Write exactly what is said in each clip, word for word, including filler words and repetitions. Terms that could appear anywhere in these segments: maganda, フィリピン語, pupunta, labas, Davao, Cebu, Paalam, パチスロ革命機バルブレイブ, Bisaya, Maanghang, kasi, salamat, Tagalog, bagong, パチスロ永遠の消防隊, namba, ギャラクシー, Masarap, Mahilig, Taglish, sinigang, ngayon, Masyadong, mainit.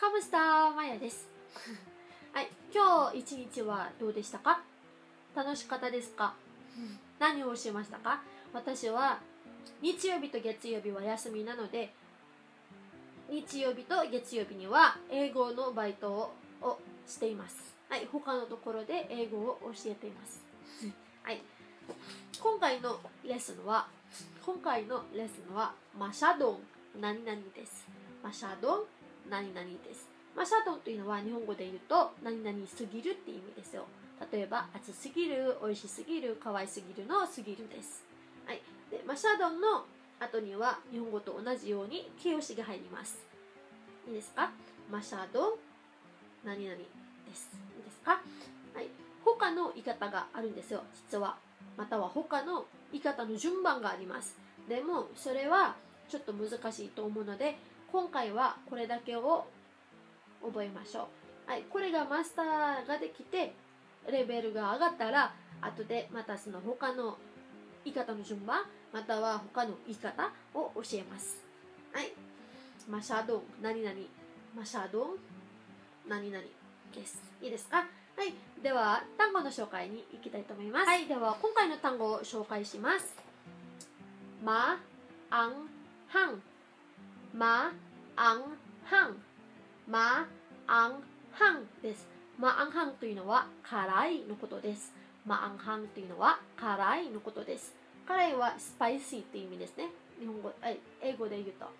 カムスターマヤですはい、今日一日はどうでしたか？楽しかったですか？何をしましたか？私は日曜日と月曜日は休みなので、日曜日と月曜日には英語のバイトををしています。はい、他のところで英語を教えています。はい、今回のレッスンは今回のレッスンはマシャドン何々です。マシャドン何々です。マシャドンというのは日本語で言うと何々すぎるって意味ですよ。例えば暑すぎる、美味しすぎる、可愛すぎるのすぎるです。はい、でマシャドンの後には日本語と同じように形容詞が入ります。いいですか？マシャドン何々です。いいですか？はい、他の言い方があるんですよ、実は。または他の言い方の順番があります。でもそれはちょっと難しいと思うので、今回はこれだけを覚えましょう。はい、これがマスターができてレベルが上がったら、後でまたその他の言い方の順番、または他の言い方を教えます。はい、マシャドン何々、マシャドン何々です。いいですか？はい、では単語の紹介に行きたいと思います。はい、では今回の単語を紹介します。マアンハン、マアンハン、マアンハンです。マアンハンというのは辛いのことです。マアンハンというのは辛いのことです。辛いはスパイシーという意味ですね、日本語、はい、英語で言うと。は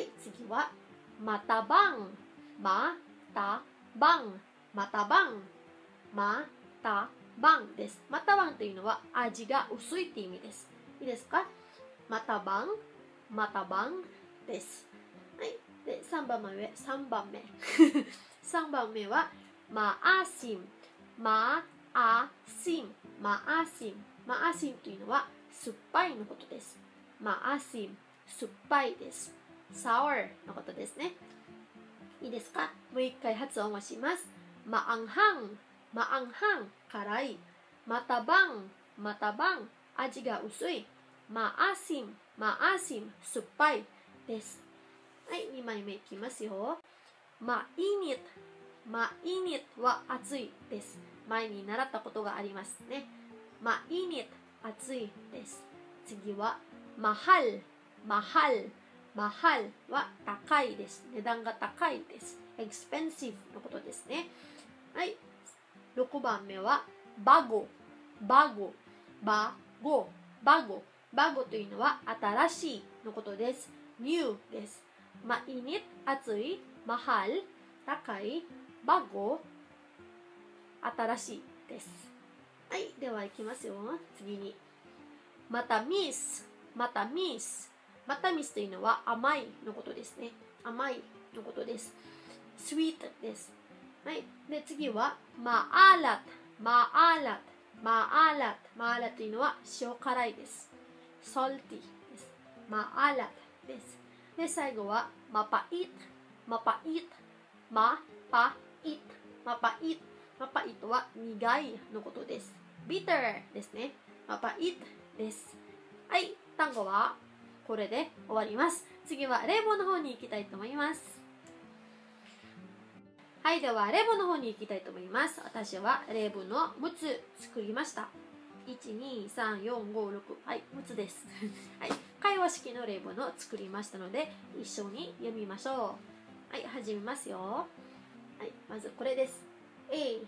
い、次はまたばん、またばん、またばん、またばんです。またばんというのは味が薄いという意味です。いいですか？またばん、またばんです。はい、でさんばんめさんばんめさんばんめはマアシン、マアシン、マアシン、マアシンというのは酸っぱいのことです。マアシン、酸っぱいです。サワーのことですね。いいですか？もう一回発音をします。マアンハン、マアンハン、辛い。またばん、またばん、味が薄い。マアシン、マアシン、酸っぱいです。はい、にまいめいきますよ。マイニッ、マイニッは暑いです。前に習ったことがありますね。マイニッ、暑いです。次はマハル、マハル、マハルは高いです。値段が高いです。エクスペンシブのことですね。はい、ろくばんめはバゴ、バゴ、バゴ、バゴ、バゴというのは新しいのことです。ニューです。マイニッ、暑い。マハル、高い。バゴ、新しいです。はい、ではいきますよ。次にまたミス、またミス、またミスというのは甘いのことですね。甘いのことです。スイートです。はい、で次はマアラッ、マアラッ、マアラッ、マアラッというのは塩辛いです。ソルティです。マアラッです。で最後はマパイト、マパイト、マパイト、マパイト、マパイトは苦いのことです。ビターですね。マパイトです。はい、単語はこれで終わります。次は例文の方に行きたいと思います。はい、では例文の方に行きたいと思います。私は例文のむつ作りました。いち、に、さん、よん、ご、ろく、はい、むつです。はい、会話式の例文を作りましたので一緒に読みましょう。はい、始めますよ。はい、まずこれです。A.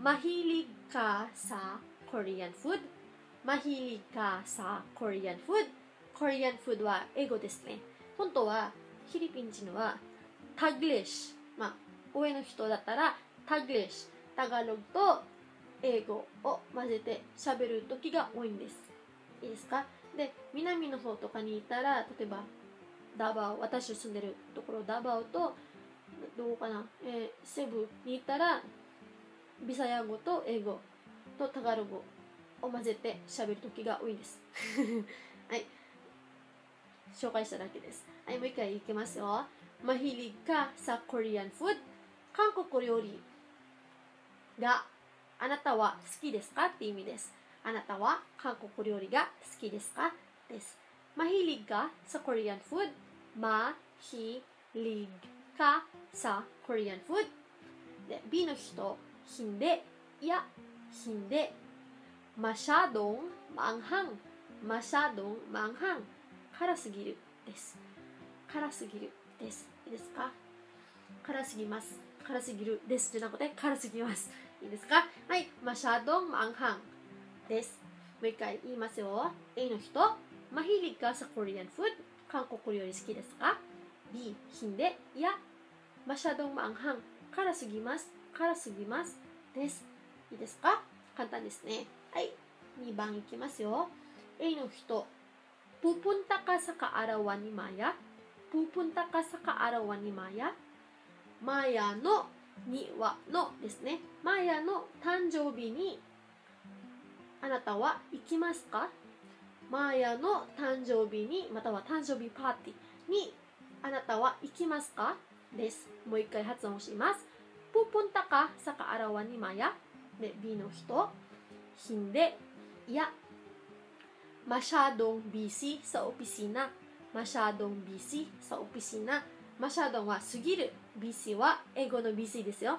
Mahilig ka sa Korean food? Mahilig ka sa Korean food? Korean food は英語ですね。本当はフィリピン人はタグリッシュ、まあ、上の人だったらタグリッシュ、タガログと英語を混ぜて喋る時が多いんです。いいですか？で、南の方とかにいたら、例えばダバオ、私住んでるところダバオとどうかな、えー、セブにいたらビサヤ語と英語とタガログを混ぜて喋る時が多いですはい、紹介しただけです。はい、もう一回いきますよ。マヒリカサコリアンフード、韓国料理があなたは好きですかって意味です。あなたは韓国料理が好きですかです。マヒリカサコリアンフード、マヒリカ sa Korean food. De, B no hito, hindi, ya, hindi. Masyadong maanghang. Masyadong maanghang. Karasugiru desu. Karasugiru desu. Ii desu ka? Karasugimasu. Karasugiru desu じゃなくてkarasugimasu. いいですか？はい、マシャドンマンハンです。もう一回言いますよ。A の人、マヒリカサコリアンフード、韓国料理好きですか？ B、ヒンデ、いや、マシャドンマンハン、辛すぎます、辛すぎます、です。いいですか？簡単ですね。はい、にばんいきますよ。A の人、ププンタカサカアラワニマヤ、ププンタカサカアラワニマヤ、マヤのにはのですね。マヤの誕生日にあなたは行きますか？マヤの誕生日にまたは誕生日パーティーにあなたは行きますか？です。もう一回発音します。プポンタカサカアラワニマヤで B の人ヒンデいやマシャドンビシサオピシナマシャドンビシサオピシナマシャドンは過ぎる。ビーシー は英語の ビーシー ですよ。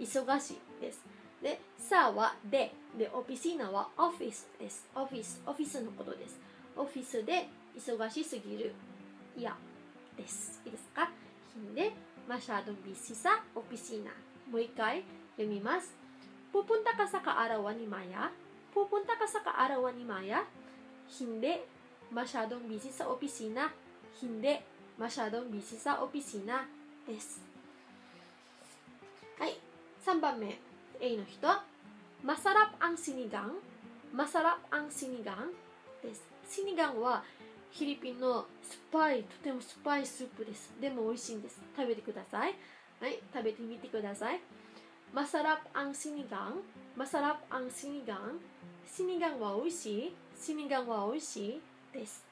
忙しいです。で、さはで、で、オピシーナはオフィスです。オフィス、オフィスのことです。オフィスで忙しすぎる。いや、です。いいですか？で、マシャドン ビーシー さ、オピシーナ。もう一回読みます。ポポンタカサカアラワニマヤ。ポポンタカサカアラワニマヤ。ヒンデ、マシャドン ビーシー さ、オピシーナ。ヒンデ、Masyadong busy sa opisina です。はい、さんばんめ A の人 Masarap ang sinigang Masarap ang sinigang です。sinigang はフィリピンの酸っぱい、とても酸っぱいスープです。でも美味しいんです。食べてください。はい、食べてみてください。Masarap ang sinigang Masarap ang sinigang sinigang は美味しい sinigang は美味しいです。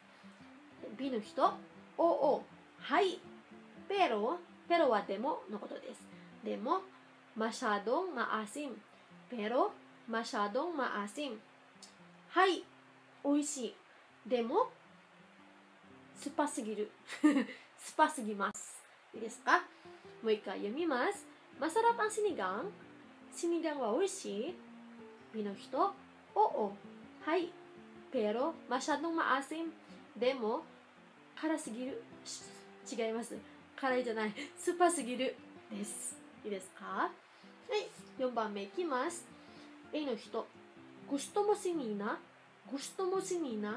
B の人おお、はい。ペロ、ペロはでものことです。でも、マシャドンマアシン。ペロ、マシャドンマアシン。はい、おいしい。でも、酸っぱすぎる。酸っぱすぎます。いいですか？もう一回読みます。マサラパンシニガン。シニガンはおいしい。Bの人、おお、はい。ペロ、マシャドンマアシン。でも、辛すぎる。違います。辛いじゃない。酸っぱすぎる。です。いいですか？はい。よんばんめいきます。A の人。Gusto mo si Nina? Gusto mo si Nina?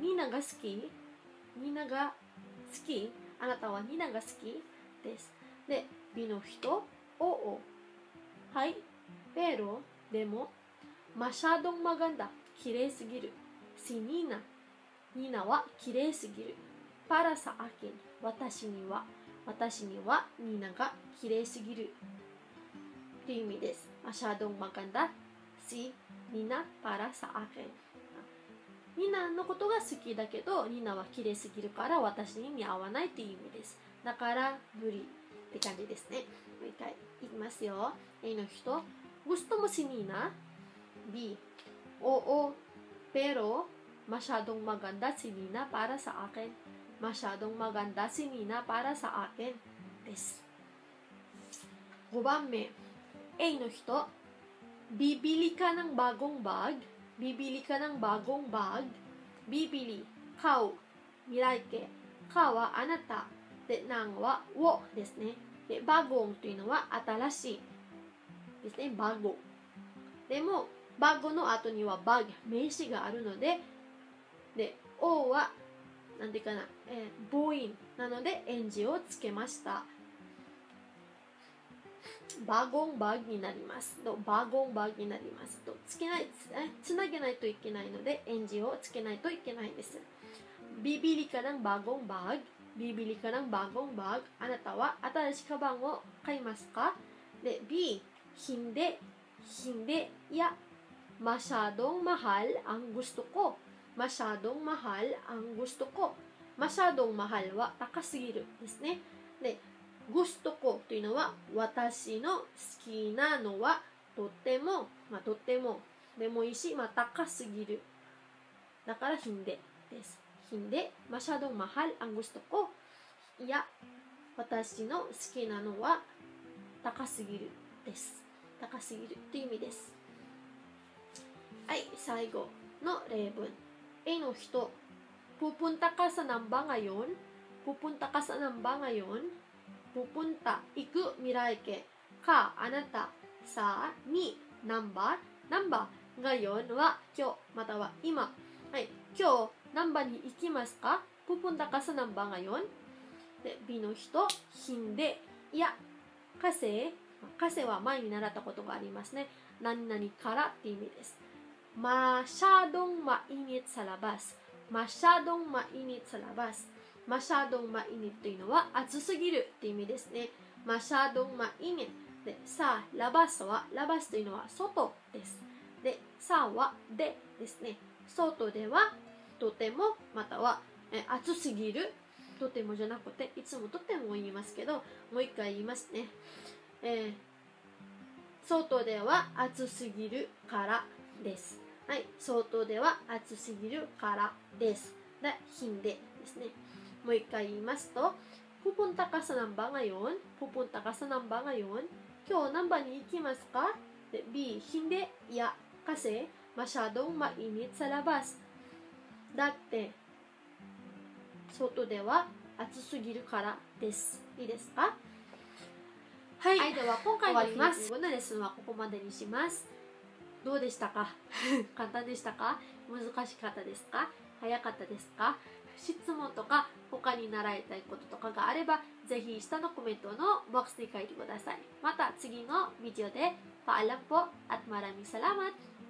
ニーナが好き？ニーナが好き？あなたはニーナが好き？です。で、B の人。おお。はい。ペロ。でも。Masyadong maganda。綺麗すぎる。Si Nina。ニーナは綺麗すぎる。Para sa akin, 私には、私にはニーナが綺麗すぎるという意味です。Masyadong maganda si Nina para sa akin。ニーナのことが好きだけど、ニーナは綺麗すぎるから私に見合わないという意味です。だから無理って感じですね。もう一回いきますよ。A の人、Gusto mo si Nina? B、Oo, pero masyadong maganda si Nina para sa akin。Masyadong maganda si Nina para sa akin です。ごばんめ A の人 Bibili ka ng bagong bag Bibili ka ng bagong bag Bibili 買う未来形かはあなたでなんはをですねでバゴンというのは新しいですねバゴでもバゴの後にはバグ名詞があるのでで O はなんでかな、えー、母音なのでエンジをつけました。バゴンバグになります。バゴンバグになります。つけない、つなげないといけないのでエンジをつけないといけないです。ビビリカナンバゴンバグ、ビビリカナンバゴンバグ、あなたは新しいカバンを買いますか？で、B、ヒンデ、ヒンデ、いや、マシャドンマハル、アングストコ。Masyadong mahal ang gusto ko. Masyadong mahal wa takasiru ですね。で、gusto ko というのは私の好きなのはとっても、まあ、とってもでもいいし、まあ、高すぎる。だからヒンデです。ヒンデ、masyadong mahal ang gusto ko。いや、私の好きなのは高すぎるです。高すぎるっていう意味です。はい、最後の例文。A の人、pupunta ka sa namba ngayon? pupunta ka sa namba ngayon? pupunta, 行く、未来形。か、あなた、さ、に、namba? namba? ngayon は今日、または今。はい、今日、nambaに行きますか？pupunta ka sa namba ngayon? で、B の人、hindi、いや、kasi、kasiは前に習ったことがありますね。何々からって意味です。Masyadong mainit sa labas. Masyadong mainit sa labas. Masyadong mainit というのは暑すぎるって意味ですね。Masyadong mainit で、さあ、labas は、labas というのは外です。で、さは、でですね。外では、とても、または、え暑すぎる。とてもじゃなくて、いつもとても言いますけど、もう一回言いますね。えー、外では暑すぎるからです。はい、外では暑すぎるからです。で、hindiですね。もう一回言いますと、pupunta ka sa namba ngayon? pupunta ka sa namba ngayon? 今日ナンバに行きますか？で、B、hindi いや、kasi masyadong mainit sa labas。だって、外では暑すぎるからです。いいですか？はい、はい、では今回のフィリピン語のレッスンはここまでにします。どうでしたか？簡単でしたか？難しかったですか？早かったですか？質問とか他に習いたいこととかがあれば、ぜひ下のコメントのボックスに書いてください。また次のビデオで、Paalam po at maraming salamat!